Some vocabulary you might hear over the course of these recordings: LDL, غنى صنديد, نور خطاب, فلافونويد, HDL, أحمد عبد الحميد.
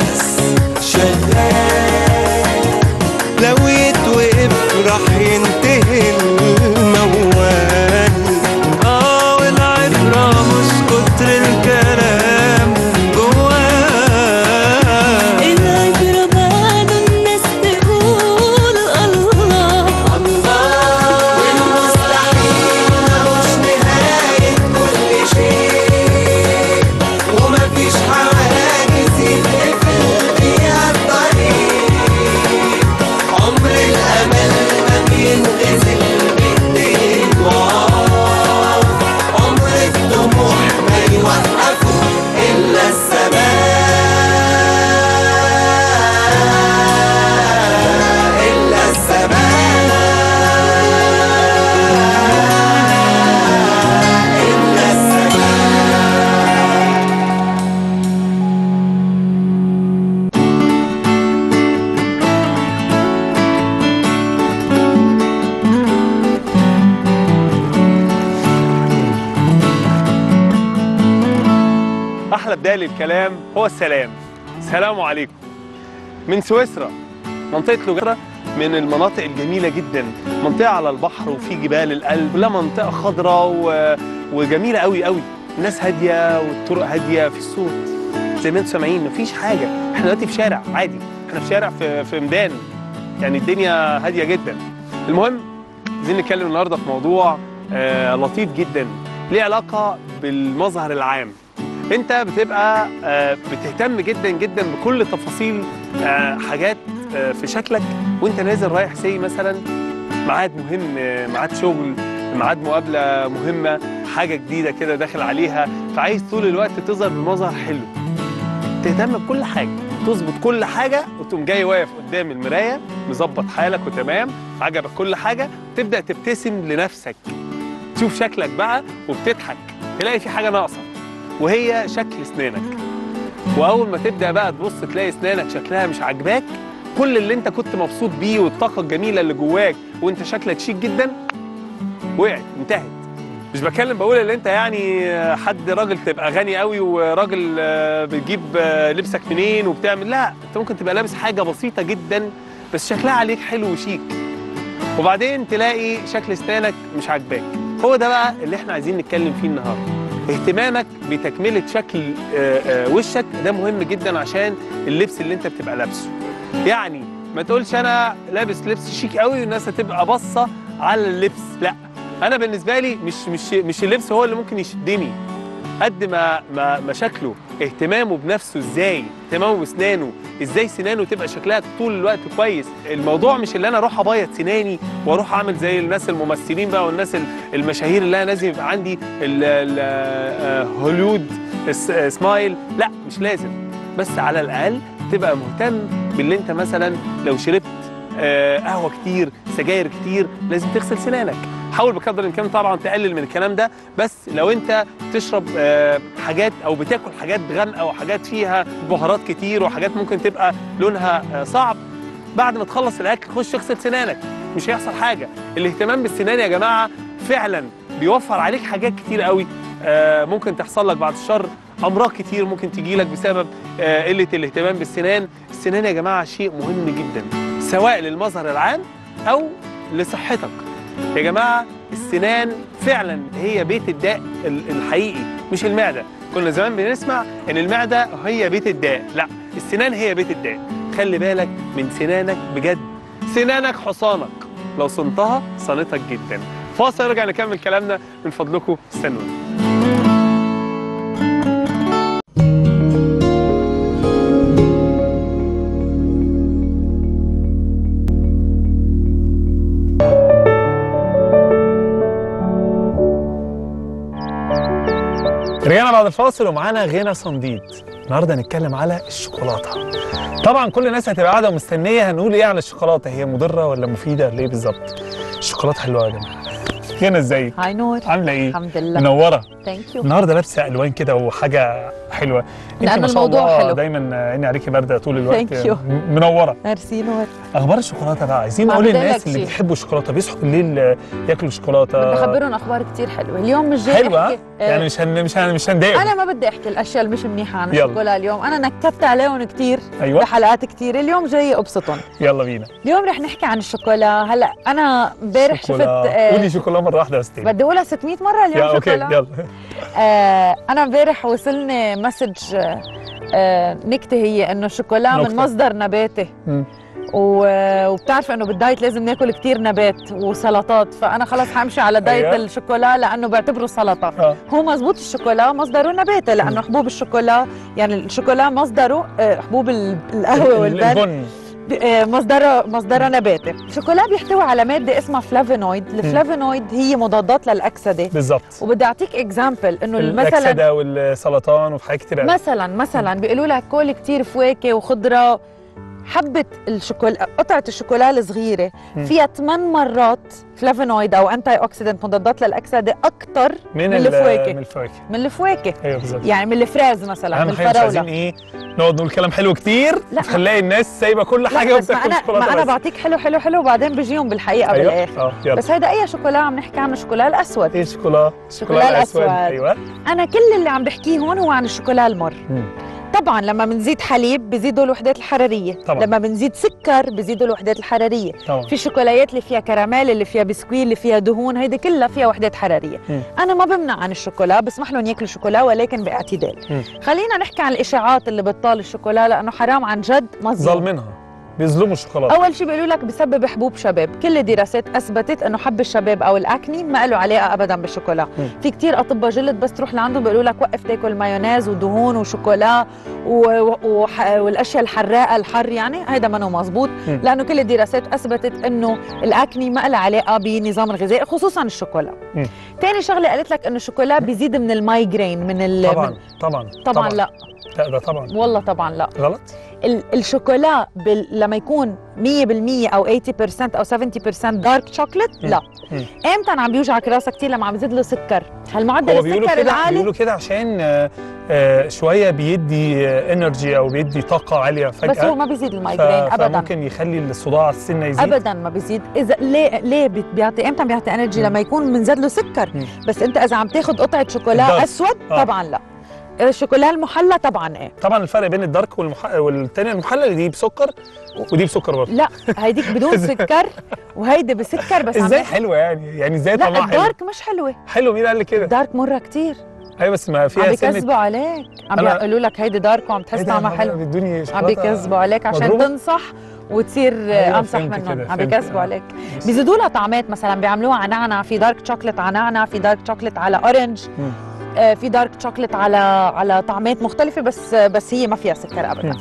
بس شغال، لو اتوقف راح ينتهي الموال. والعبرة مش كتر الكلام جواه، العبرة بعد الناس تقول الله الله، والمستحيل ملوش نهاية كل شيء، ومفيش حاجة بداية للكلام هو السلام. سلام عليكم من سويسرا، منطقة لوجارة، من المناطق الجميلة جدا، منطقة على البحر وفي جبال الألب، كلها منطقة خضراء وجميلة قوي قوي، الناس هادية والطرق هادية، في الصوت زي ما انتم سامعين مفيش حاجة، احنا دلوقتي في شارع عادي، احنا في شارع في ميدان، يعني الدنيا هادية جدا. المهم عايزين نتكلم النهارده في موضوع لطيف جدا ليه علاقة بالمظهر العام. انت بتبقى بتهتم جدا جدا بكل تفاصيل حاجات في شكلك وانت نازل رايح، زي مثلا ميعاد مهم، ميعاد شغل، ميعاد مقابله مهمه، حاجه جديده كده داخل عليها، فعايز طول الوقت تظهر بمظهر حلو، تهتم بكل حاجه، تظبط كل حاجه، وتقوم جاي واقف قدام المرايه مظبط حالك وتمام، عجبك كل حاجه، تبدا تبتسم لنفسك، تشوف شكلك بقى وبتضحك، تلاقي في حاجه ناقصه وهي شكل اسنانك، واول ما تبدا بقى تبص تلاقي اسنانك شكلها مش عاجباك، كل اللي انت كنت مبسوط بيه والطاقه الجميله اللي جواك وانت شكلك شيك جدا وقعت، انتهت. مش بتكلم بقول ان انت يعني حد راجل تبقى غني قوي وراجل بتجيب لبسك منين وبتعمل، لا، انت ممكن تبقى لابس حاجه بسيطه جدا بس شكلها عليك حلو وشيك، وبعدين تلاقي شكل اسنانك مش عاجباك. هو ده بقى اللي احنا عايزين نتكلم فيه النهارده، اهتمامك بتكملة شكل وشك ده مهم جدا عشان اللبس اللي انت بتبقى لابسه. يعني ما تقولش انا لابس لبس شيك قوي والناس هتبقى باصه على اللبس، لا، انا بالنسبه لي مش اللبس هو اللي ممكن يشدني قد ما شكله، اهتمامه بنفسه ازاي، اهتمامه بسنانه ازاي، سنانه تبقى شكلها طول الوقت كويس. الموضوع مش اللي انا اروح ابيض سناني واروح اعمل زي الناس الممثلين بقى والناس المشاهير اللي انا لازم يبقى عندي هوليود سمايل، لا مش لازم، بس على الاقل تبقى مهتم باللي انت مثلا لو شربت قهوه كتير، سجاير كتير، لازم تغسل سنانك. حاول بقدر الامكان طبعا تقلل من الكلام ده، بس لو انت تشرب حاجات او بتاكل حاجات غامقه وحاجات فيها بهارات كتير وحاجات ممكن تبقى لونها صعب، بعد ما تخلص الاكل خش اغسل سنانك، مش هيحصل حاجه. الاهتمام بالسنان يا جماعه فعلا بيوفر عليك حاجات كتير قوي ممكن تحصل لك بعد الشر، امراض كتير ممكن تجي لك بسبب قله الاهتمام بالسنان. السنان يا جماعه شيء مهم جدا سواء للمظهر العام او لصحتك. يا جماعة السنان فعلا هي بيت الداء الحقيقي مش المعدة. كنا زمان بنسمع ان المعدة هي بيت الداء، لا، السنان هي بيت الداء. خلي بالك من سنانك بجد، سنانك حصانك، لو صنتها صنتك جدا. فاصل نرجع نكمل كلامنا من فضلكم، استنونا. رجعنا بعد الفاصل ومعانا غنى صنديد. النهارده هنتكلم على الشوكولاته. طبعا كل الناس هتبقى قاعده ومستنيه هنقول ايه عن الشوكولاته، هي مضره ولا مفيده ولا ايه بالظبط؟ الشوكولاته حلوه يا جماعه، هنا ازيك؟ هاي نور، عامله ايه؟ الحمد لله منوره. ثانك يو. النهارده لابسه الوان كده وحاجه حلوه، انت ما شاء الله دايما عيني عليكي بارده طول الوقت. ثانك يو. منوره. ميرسي نور. اخبار الشوكولاته بقى، عايزين اقول للناس اللي بيحبوا الشوكولاته بيصحوا بالليل ياكلوا شوكولاته. بخبرهم اخبار كتير حلوه اليوم، مش جاي حلوه يعني مش هندايق. انا ما بدي احكي الاشياء اللي مش منيحه عن الشوكولاته اليوم، انا نكدت عليهم كتير بحلقات كتير، اليوم جاي ابسطهم. يلا بينا. اليوم رح نحكي عن الشوكولا. هلا انا امبارح شفت قولي شوكولا مره واحده بس تاني بدي اقولها 600 مره اليوم. اوكي يلا. انا امبارح وصلني مسج نكته، هي انه الشوكولا من مصدر نباتي وبتعرف انه بالدايت لازم ناكل كتير نبات وسلطات، فانا خلاص حمشي على دايت الشوكولا لانه بعتبره سلطه. هو مزبوط، الشوكولا مصدره نباتي لانه حبوب الشوكولا، يعني الشوكولا مصدره حبوب القهوه والبن، مصدره نباتي. الشوكولا بيحتوي على ماده اسمها فلافونويد، الفلافونويد هي مضادات للاكسده بالظبط. وبدي اعطيك اكزامبل انه مثلا الاكسده والسرطان وفي حاجات كتير. مثلا بيقولوا لك كل كتير فواكه وخضره. حبة الشوكولا، قطعة الشوكولا الصغيرة فيها 8 مرات فلافونويد أو أنتي أوكسيدنت، مضادات للأكسدة، أكتر من الفواكه. من الفواكه أيوه بالظبط، يعني من الفراز مثلا، من الفراولة. عايزين إيه؟ نقعد نقول كلام حلو كتير ونخلي الناس سايبة كل حاجة وبتاكل شوكولاتة. ما أنا بعطيك حلو حلو حلو وبعدين بيجيهم بالحقيقة بالآخر. بس هيدا أي شوكولا عم نحكي عنه؟ الشوكولا الأسود. إيه الشوكولا الأسود؟ أيوه. أنا كل اللي عم بحكيه هون هو عن الشوكولا المر. طبعا لما بنزيد حليب بزيدوا الوحدات الحراريه طبعا. لما بنزيد سكر بزيدوا الوحدات الحراريه طبعا. في شوكولايات اللي فيها كراميل، اللي فيها بسكويت، اللي فيها دهون، هيدي كلها فيها وحدات حراريه. انا ما بمنع عن الشوكولا، بسمح لهم ياكلوا شوكولا ولكن باعتدال. خلينا نحكي عن الاشاعات اللي بتطال الشوكولا لانه حرام عن جد، مظلوم، ظالمينها، بيظلموا الشوكولاته. اول شيء بيقولوا لك بسبب حبوب شباب، كل الدراسات اثبتت انه حب الشباب او الاكني ما له علاقه ابدا بالشوكولا. في كثير اطباء جلد بس تروح لعندهم بيقولوا لك وقف تاكل مايونيز ودهون وشوكولا والاشياء الحراقه الحر، يعني هذا ما هو مظبوط لانه كل الدراسات اثبتت انه الاكني ما له علاقه بنظام الغذائي خصوصا الشوكولا. ثاني شغله قالت لك انه الشوكولا بيزيد من المايجرين، من طبعا لا ده طبعا، والله طبعا لا، غلط. الشوكولا لما يكون 100% او 80% او 70% دارك شوكليت لا. امتى عم بيوجعك راسك كتير؟ لما عم بزيد له سكر. هالمعدل السكر العالي بيقولوا كده عشان شويه بيدي انرجي او بيدي طاقه عاليه فجاه، بس هو ما بيزيد المايجرين ابدا، ممكن يخلي الصداع السنه يزيد ابدا، ما بيزيد. اذا ليه بيعطي، امتى بيعطي انرجي؟ لما يكون بنزاد له سكر. بس انت اذا عم تاخد قطعه شوكولا اسود طبعا لا. الشوكولا المحلى طبعا ايه؟ طبعا الفرق بين الدارك والثانيه المحلى اللي دي بسكر ودي بسكر برضه. لا هيديك بدون سكر وهيدي بسكر بس. ازاي حلوه يعني ازاي طلعها؟ لا الدارك حلوة. مش حلوه. حلو، مين قال لي كده؟ الدارك مره كتير. ايوه بس ما فيها سنة، عم بيكذبوا عليك، عم بيقولوا لك هيدي دارك وعم تحس طعمها حلو، عم بيكذبوا عليك عشان تنصح وتصير امسح منهم، عم بيكذبوا عليك. بيزيدوا لها طعمات، مثلا بيعملوها على نعنع، في دارك شوكليت على نعنع، في دارك شوكليت على اورنج، في دارك شوكليت على طعمات مختلفة، بس هي ما فيها سكر ابدا.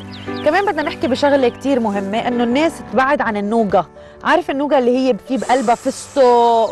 كمان بدنا نحكي بشغلة كتير مهمة، انه الناس تبعد عن النوجا. عارف النوجا اللي هي في بقلبها فستق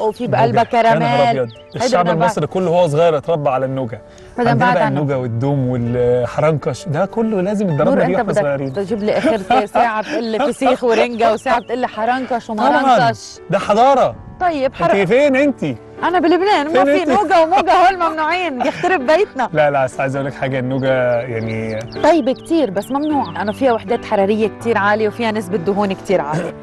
وفي بقلبها كراميل؟ الشعب المصري كله هو صغير اتربى على النوجا. بقى النوجا والدوم والحرنكش ده كله لازم اتدربنا بيه واحنا صغيرين. تجيب لي اخر ساعة تقول لي فسيخ ورنجة وساعة تقول لي حرنكش ومرنكش، ده حضارة. طيب انت فين انت؟ أنا بلبنان، ما في نوجا وموجا، هول ممنوعين، بيخترب بيتنا. لا بس عايز أقول لك حاجة، النوجا يعني طيبة كتير بس ممنوع، أنا فيها وحدات حرارية كتير عالية وفيها نسبة دهون كتير عالية.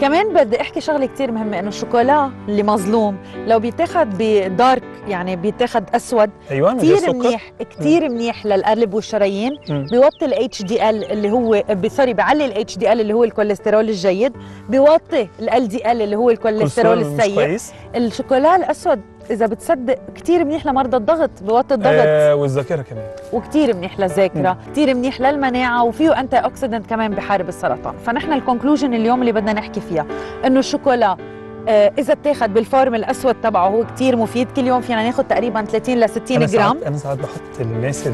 كمان بدي أحكي شغلة كتير مهمة، إنه الشوكولا اللي مظلوم لو بيتاخد بدارك، يعني بيتاخد أسود كتير منيح، كتير منيح للقلب والشرايين، بيوطي ال HDL اللي هو بعلي ال HDL اللي هو الكوليسترول الجيد، بيوطي ال LDL اللي هو الكوليسترول السيء. الشوكولا اسود اذا بتصدق كثير منيح لمرضى الضغط، بيوطي الضغط والذاكره كمان، وكثير منيح للذاكره، كثير منيح للمناعه، وفيه انتي اوكسيدنت كمان بحارب السرطان. فنحن الكونكلوجن اليوم اللي بدنا نحكي فيها انه الشوكولا اذا اتاخد بالفورم الاسود تبعه هو كثير مفيد، كل يوم فينا ناخذ تقريبا 30 ل 60 جرام. انا ساعات بحط الناس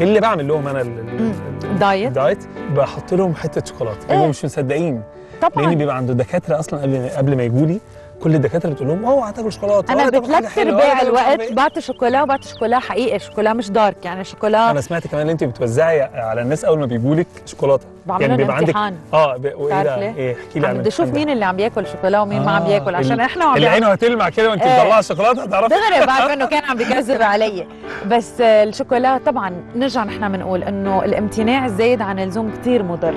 اللي بعمل لهم انا الدايت بحط لهم حته شوكولاته، بيبقوا مش مصدقين طبعا، لان بيبقى عنده دكاتره اصلا قبل ما يجوا لي كل الدكاتره بتقول لهم اوعى تاكل شوكولاته. انا بثلاث ارباع الوقت بعطي شوكولا، وبعطي شوكولا حقيقي، شوكولا مش دارك، يعني شوكولا. انا سمعت كمان ان انت بتوزعي على الناس اول ما بيجوا لك شوكولاته. بعمل لهم امتحان. تعرف ليه؟ ايه احكي لي عن بدي اشوف مين اللي عم ياكل شوكولا ومين ما عم ياكل، عشان احنا وعم اللي عينه هتلمع كده وانت بتطلعي شوكولاته هتعرفي. دغري بعرف انه كان عم بيكذب علي. بس الشوكولا طبعا نرجع نحن بنقول انه الامتناع الزايد عن اللزوم كثير مضر،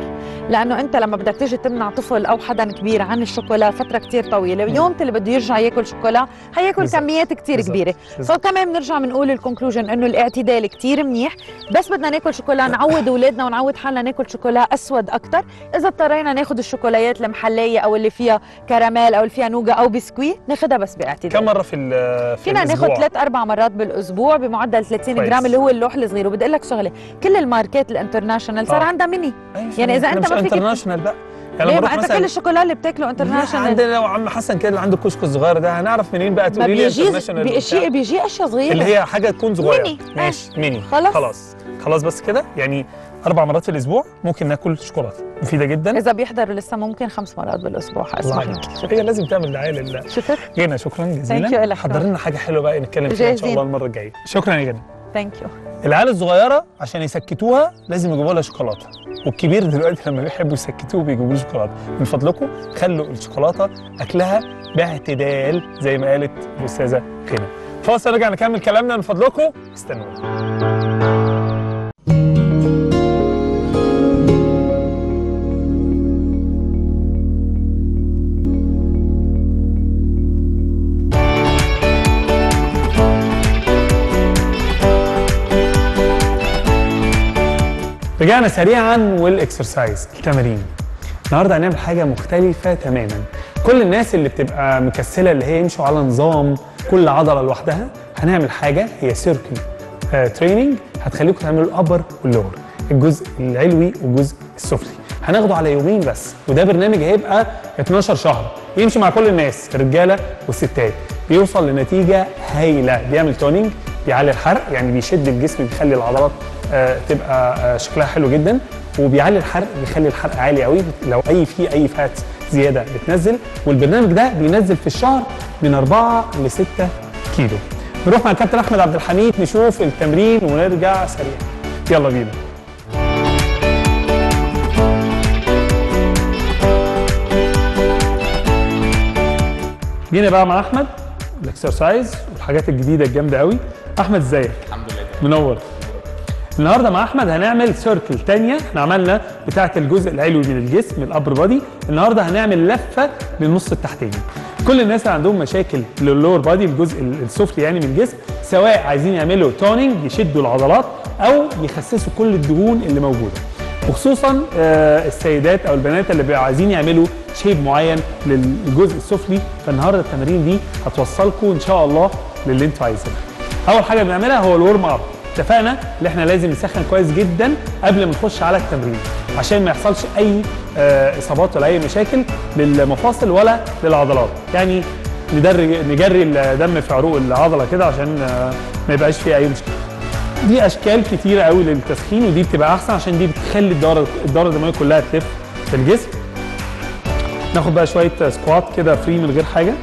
لانه انت لما بدك تيجي تمنع طفل او حدا كبير عن الشوكولا فتره كثير طويله، يوم اللي بده يرجع ياكل شوكولا حياكل كميات كثير كبيره. فكمان بنرجع بنقول الكونكلوجن انه الاعتدال كثير منيح، بس بدنا ناكل شوكولا نعود اولادنا ونعود حالنا ناكل شوكولا اسود اكثر. اذا اضطرينا ناخذ الشوكولايات المحليه او اللي فيها كراميل او اللي فيها نوجا او بسكوي ناخذها بس باعتدال. كم مره في فينا ناخذ 3-4 مرات بالاسبوع بمعدل 30 جرام اللي هو اللوح الصغير. وبدي اقول لك شغله، كل الماركات الانترناشونال صار عندها ميني. يعني اذا انت ما فيك انترناشونال بقى، يعني لما انت كل الشوكولا اللي بتاكله انترناشونال عندنا. لو عم حسن كده اللي عنده الكسكس الصغير ده هنعرف منين بقى تقولي لي انترناشونال؟ بيجي اشياء صغيره اللي هي حاجه تكون صغيره ماشي ميني. خلاص بس كده، يعني 4 مرات في الاسبوع ممكن ناكل شوكولاته مفيده جدا. اذا بيحضر لسه ممكن 5 مرات بالاسبوع. اسمح لي، هي لازم تعمل دعايه لله. جينا شكرا جزيلا، حضر لنا حاجه حلوه بقى نتكلم فيها ان شاء الله المره الجايه. شكرا يا جنى. ثانك يو. العيال الصغيره عشان يسكتوها لازم يجيبوا لها شوكولاته، والكبير دلوقتي لما بيحبوا يسكتوه بيجيبوا له شوكولاته. من فضلكم خلوا الشوكولاته اكلها باعتدال زي ما قالت الاستاذه غنى. فاصل نرجع نكمل كلامنا من فضلكم استنونا. رجعنا سريعا والاكسرسايز التمارين. النهارده هنعمل حاجه مختلفه تماما. كل الناس اللي بتبقى مكسله اللي هي يمشوا على نظام كل عضله لوحدها، هنعمل حاجه هي سيركل تريننج هتخليكم تعملوا الابر واللور، الجزء العلوي والجزء السفلي. هناخده على يومين بس، وده برنامج هيبقى 12 شهر يمشي مع كل الناس الرجاله والستات. بيوصل لنتيجه هايله، بيعمل تونينج، بيعلي الحرق يعني بيشد الجسم بيخلي العضلات تبقى شكلها حلو جدا، وبيعلي الحرق بيخلي الحرق عالي قوي لو في اي فات زياده بتنزل. والبرنامج ده بينزل في الشهر من 4 ل 6 كيلو. نروح مع الكابتن احمد عبد الحميد نشوف التمرين ونرجع سريعا. يلا بينا. جينا بقى مع احمد الاكسرسايز والحاجات الجديده الجامده قوي. احمد ازيك؟ الحمد لله منور. النهارده مع احمد هنعمل سيركل ثانيه، احنا عملنا بتاعه الجزء العلوي من الجسم الابر بادي، النهارده هنعمل لفه للنص التحتاني. كل الناس اللي عندهم مشاكل لللور بادي الجزء السفلي يعني من الجسم، سواء عايزين يعملوا تونينج يشدوا العضلات او يخسسوا كل الدهون اللي موجوده، وخصوصا السيدات او البنات اللي بيبقوا عايزين يعملوا شيب معين للجزء السفلي. فالنهارده التمارين دي هتوصلكم ان شاء الله للي انتوا عايزينه. اول حاجه بنعملها هو الورم اب. اتفقنا ان احنا لازم نسخن كويس جدا قبل ما نخش على التمرين عشان ما يحصلش اي اصابات ولا اي مشاكل للمفاصل ولا للعضلات. يعني نجري الدم في عروق العضله كده عشان ما يبقاش فيه اي مشكله. دي اشكال كتيره قوي للتسخين، ودي بتبقى احسن عشان دي بتخلي الدوره الدمويه كلها تلف في الجسم. ناخد بقى شويه سكوات كده فري من غير حاجه.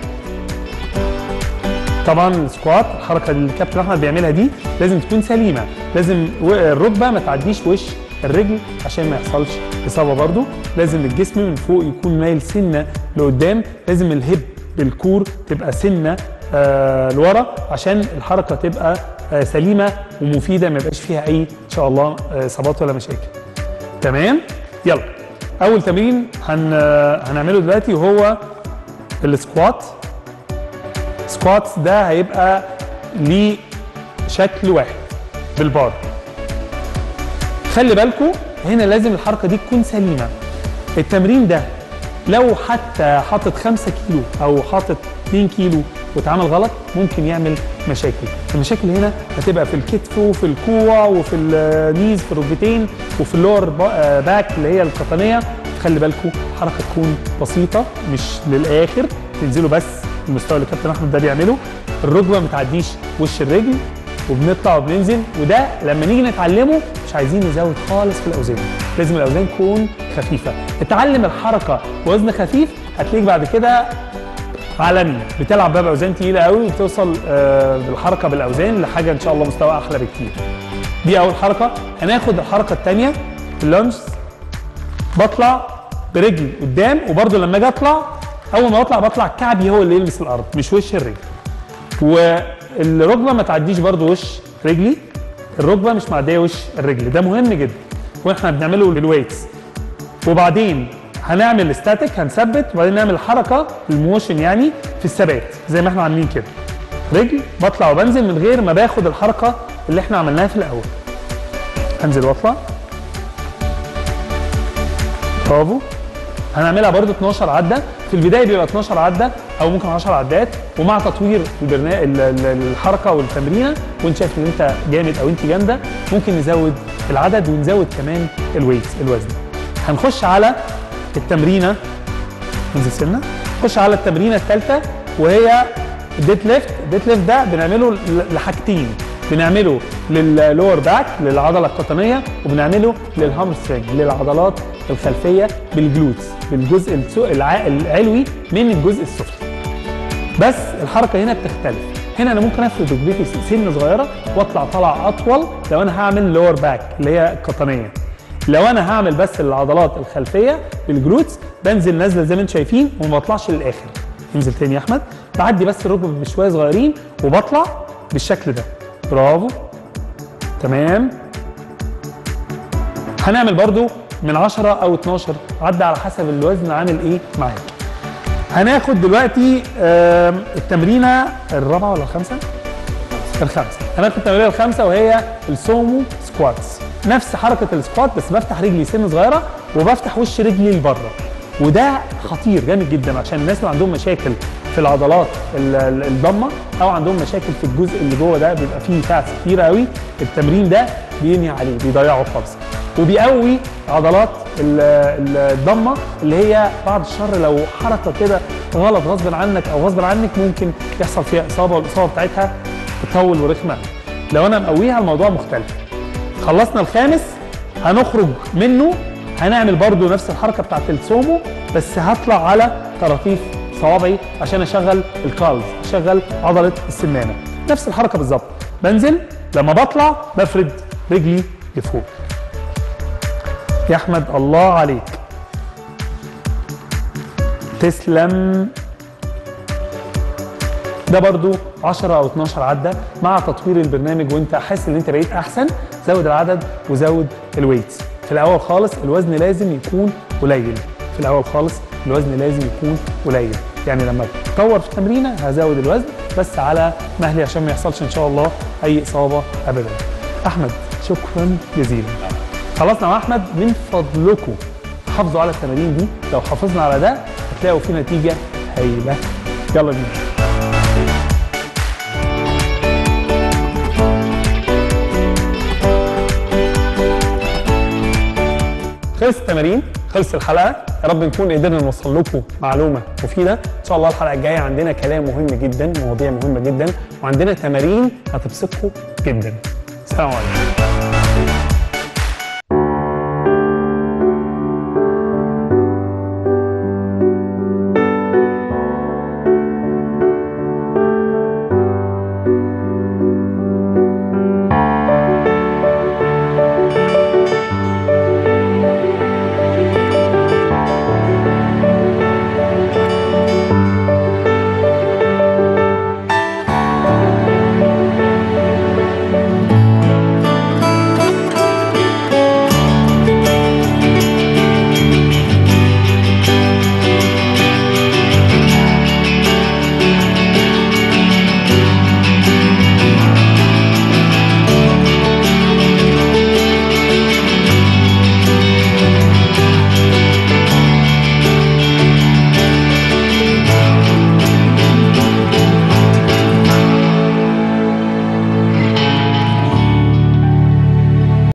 طبعا السكوات الحركه اللي الكابتن احمد بيعملها دي لازم تكون سليمه، لازم الركبه ما تعديش وش الرجل عشان ما يحصلش اصابه. برده لازم الجسم من فوق يكون مايل سنه لقدام، لازم الهب بالكور تبقى سنه لورا عشان الحركه تبقى سليمه ومفيده ما يبقاش فيها اي ان شاء الله اصابات ولا مشاكل. تمام؟ يلا اول تمرين هنعمله دلوقتي هو السكوات. السكواتس ده هيبقى ليه شكل واحد بالبار. خلي بالكم هنا لازم الحركه دي تكون سليمه. التمرين ده لو حتى حاطط 5 كيلو او حاطط 2 كيلو واتعمل غلط ممكن يعمل مشاكل. المشاكل هنا هتبقى في الكتف وفي الكوع وفي النيز في الركبتين وفي اللور باك اللي هي القطنيه. خلي بالكم الحركه تكون بسيطه مش للاخر، تنزلوا بس المستوى اللي كابتن احمد ده بيعمله. الركبه ما تعديش وش الرجل، وبنطلع وبننزل. وده لما نيجي نتعلمه مش عايزين نزود خالص في الاوزان، لازم الاوزان تكون خفيفه. اتعلم الحركه وزن خفيف هتلاقيك بعد كده عالمي، بتلعب بقى باوزان تقيله قوي وبتوصل بالحركه بالاوزان لحاجه ان شاء الله مستوى احلى بكتير. دي اول حركه. هناخد الحركه الثانيه اللانجز. بطلع برجلي قدام، وبرده لما اجي اطلع اول ما بطلع كعبي هو اللي يلمس الارض مش وش الرجل. والركبه ما تعديش برده وش رجلي، الركبه مش معديه وش الرجل، ده مهم جدا واحنا بنعمله للويتس. وبعدين هنعمل ستاتيك، هنثبت، وبعدين نعمل حركه الموشن يعني في الثبات زي ما احنا عاملين كده، رجل بطلع وبنزل من غير ما باخد الحركه اللي احنا عملناها في الاول. هنزل واطلع، برافو. هنعملها برده 12 عده، في البدايه بيبقى 12 عده او ممكن 10 عدات، ومع تطوير الحركه والتمرينه وانت شايف ان انت جامد او انت جامده ممكن نزود العدد ونزود كمان الويت الوزن. هنخش على التمرينه، ننزل سنه، نخش على التمرينه الثالثه وهي الديت ليفت. الديت ليفت ده بنعمله لحاجتين، بنعمله لللور باك للعضله القطنيه، وبنعمله للهامسترنج للعضلات الخلفيه بالجلوتس بالجزء العلوي من الجزء السفلي. بس الحركه هنا بتختلف، هنا انا ممكن افرد ركبتي سنه صغيره واطلع طلع اطول لو انا هعمل لور باك اللي هي القطنيه. لو انا هعمل بس العضلات الخلفيه بالجلوتس بنزل نازله زي ما انتم شايفين وما بطلعش للاخر. انزل تاني يا احمد، بعدي بس الركبه بشويه صغيرين وبطلع بالشكل ده، برافو تمام. هنعمل برضو من 10 او 12 عدى على حسب الوزن عامل ايه معاك. هناخد دلوقتي التمرينه الرابعه ولا الخامسه؟ الخامسه. هناخد التمرينه الخامسه وهي السومو سكواتس، نفس حركه السكوات بس بفتح رجلي سن صغيره وبفتح وش رجلي لبره، وده خطير جامد جدا عشان الناس اللي عندهم مشاكل في العضلات الضمه او عندهم مشاكل في الجزء اللي جوه ده بيبقى فيه فاتس كتير قوي، التمرين ده بينهي عليه بيضيعه خالص وبيقوي عضلات الضمه اللي هي بعد الشر لو حركه كده غلط غصب عنك او غصب عنك ممكن يحصل فيها اصابه، والاصابه بتاعتها تطول ورخمه. لو انا مقويها الموضوع مختلف. خلصنا الخامس، هنخرج منه هنعمل برضو نفس الحركه بتاعت السومو بس هطلع على طراطيف صوابعي عشان اشغل الكالز، اشغل عضله السمانه. نفس الحركه بالظبط، بنزل لما بطلع بفرد رجلي لفوق. يا احمد الله عليك، تسلم. ده برضو 10 او 12 عده، مع تطوير البرنامج وانت حاسس ان انت بقيت احسن زود العدد وزود الويتس. في الاول خالص الوزن لازم يكون قليل، في الاول خالص الوزن لازم يكون قليل، يعني لما اتطور في التمرينه هزود الوزن بس على مهلي عشان ما يحصلش ان شاء الله اي اصابه ابدا. احمد شكرا جزيلا. خلصنا مع احمد، من فضلكم حافظوا على التمارين دي، لو حافظنا على ده هتلاقوا في نتيجه هايله. يلا بينا. خلص التمارين، خلص الحلقه، يا رب نكون قدرنا نوصل لكم معلومه مفيده. ان شاء الله الحلقه الجايه عندنا كلام مهم جدا، مواضيع مهمه جدا، وعندنا تمارين هتبسطكم جدا. سلام عليكم.